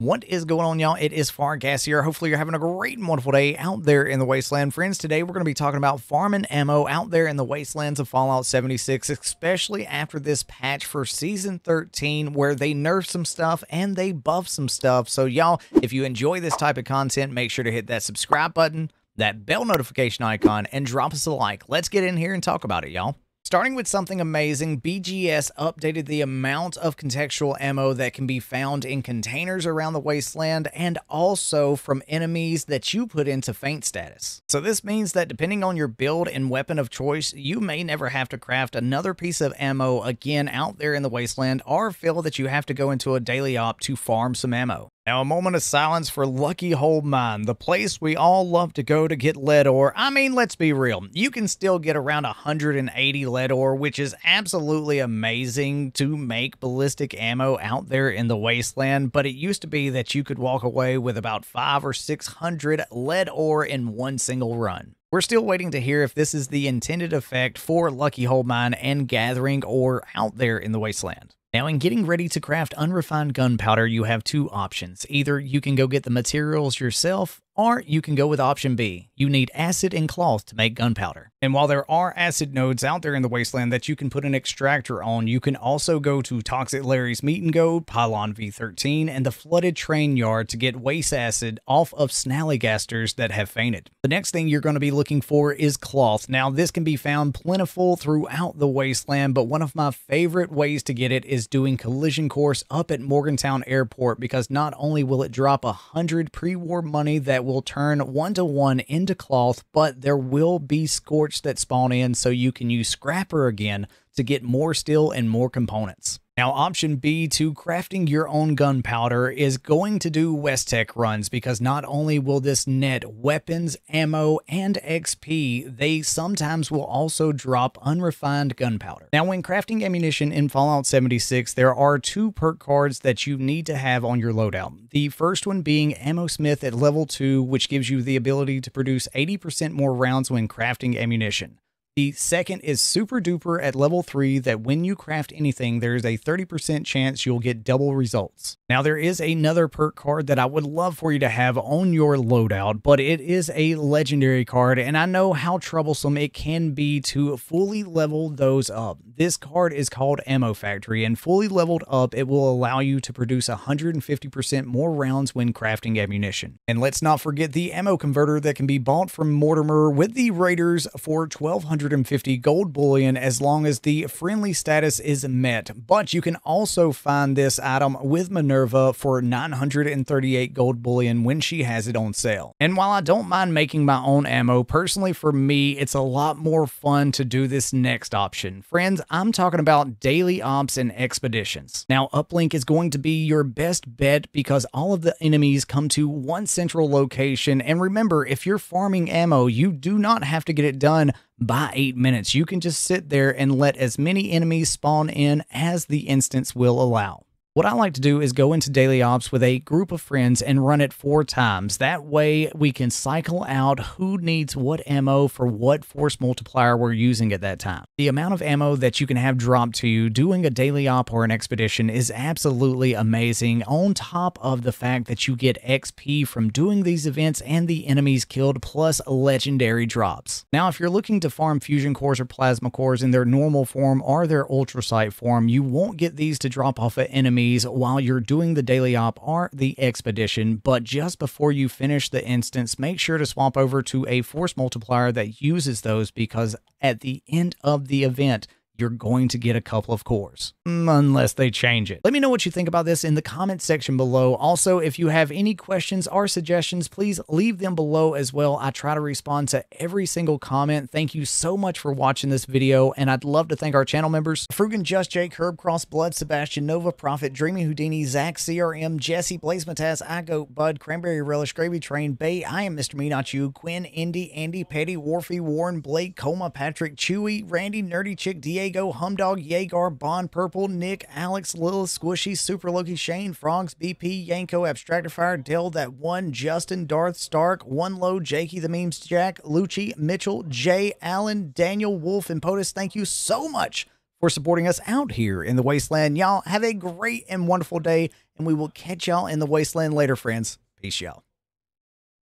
What is going on, y'all? It is Fargassier. Hopefully, you're having a great and wonderful day out there in the wasteland. Friends, today we're going to be talking about farming ammo out there in the wastelands of Fallout 76, especially after this patch for Season 13, where they nerfed some stuff and they buffed some stuff. So, y'all, if you enjoy this type of content, make sure to hit that subscribe button, that bell notification icon, and drop us a like. Let's get in here and talk about it, y'all. Starting with something amazing, BGS updated the amount of contextual ammo that can be found in containers around the wasteland and also from enemies that you put into feint status. So this means that depending on your build and weapon of choice, you may never have to craft another piece of ammo again out there in the wasteland or feel that you have to go into a daily op to farm some ammo. Now, a moment of silence for Lucky Hole Mine, the place we all love to go to get lead ore. I mean, let's be real. You can still get around 180 lead ore, which is absolutely amazing to make ballistic ammo out there in the wasteland, but it used to be that you could walk away with about 500 or 600 lead ore in one single run. We're still waiting to hear if this is the intended effect for Lucky Hole Mine and gathering ore out there in the wasteland. Now, in getting ready to craft unrefined gunpowder, you have two options. Either you can go get the materials yourself, or you can go with option B. You need acid and cloth to make gunpowder. And while there are acid nodes out there in the wasteland that you can put an extractor on, you can also go to Toxic Larry's Meat and Goad, Pylon V13, and the Flooded Train Yard to get waste acid off of Snallygasters that have fainted. The next thing you're going to be looking for is cloth. Now, this can be found plentiful throughout the wasteland, but one of my favorite ways to get it is doing collision course up at Morgantown Airport, because not only will it drop 100 pre-war money that will turn 1-to-1 into cloth, but there will be scorch that spawn in, so you can use scrapper again to get more steel and more components. Now, option B to crafting your own gunpowder is going to do Westtech runs, because not only will this net weapons, ammo, and XP, they sometimes will also drop unrefined gunpowder. Now, when crafting ammunition in Fallout 76, there are two perk cards that you need to have on your loadout. The first one being Ammo Smith at level 2, which gives you the ability to produce 80% more rounds when crafting ammunition. The second is Super Duper at level 3, that when you craft anything, there's a 30% chance you'll get double results. Now, there is another perk card that I would love for you to have on your loadout, but it is a legendary card, and I know how troublesome it can be to fully level those up. This card is called Ammo Factory, and fully leveled up, it will allow you to produce 150% more rounds when crafting ammunition. And let's not forget the ammo converter that can be bought from Mortimer with the Raiders for 1,250 gold bullion as long as the friendly status is met, but you can also find this item with Minerva for 938 gold bullion when she has it on sale. And while I don't mind making my own ammo, personally for me, it's a lot more fun to do this next option. Friends, I'm talking about daily ops and expeditions. Now, uplink is going to be your best bet, because all of the enemies come to one central location, and remember, if you're farming ammo, you do not have to get it done by 8 minutes. You can just sit there and let as many enemies spawn in as the instance will allow. What I like to do is go into daily ops with a group of friends and run it 4 times. That way we can cycle out who needs what ammo for what force multiplier we're using at that time. The amount of ammo that you can have dropped to you doing a daily op or an expedition is absolutely amazing, on top of the fact that you get XP from doing these events and the enemies killed, plus legendary drops. Now, if you're looking to farm fusion cores or plasma cores in their normal form or their ultracite form, you won't get these to drop off an enemy while you're doing the daily op or the expedition, but just before you finish the instance, make sure to swap over to a force multiplier that uses those, because at the end of the event, you're going to get a couple of cores, unless they change it. Let me know what you think about this in the comment section below. Also, if you have any questions or suggestions, please leave them below as well. I try to respond to every single comment. Thank you so much for watching this video, and I'd love to thank our channel members: Frugan, Just Jake, Herb Cross, Blood, Sebastian, Nova, Prophet, Dreamy Houdini, Zach, CRM, Jesse, Blaze Matas, I Go, Bud, Cranberry Relish, Gravy Train, Bay, I Am Mr. Me Not You, Quinn, Indy, Andy, Petty, Warfy, Warren, Blake, Coma, Patrick, Chewy, Randy, Nerdy Chick, DA, Go, Humdog, Yeager, Bond, Purple, Nick, Alex, Little, Squishy, Super Loki, Shane, Frogs, BP, Yanko, Abstractifier, Dell, That One, Justin, Darth, Stark, One Low, Jakey, The Memes, Jack, Lucci, Mitchell, Jay, Allen, Daniel, Wolf, and POTUS. Thank you so much for supporting us out here in the wasteland. Y'all have a great and wonderful day, and we will catch y'all in the wasteland later, friends. Peace, y'all.